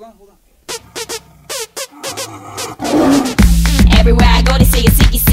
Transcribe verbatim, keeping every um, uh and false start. hold on, hold on. Everywhere I go, they say it's sicky.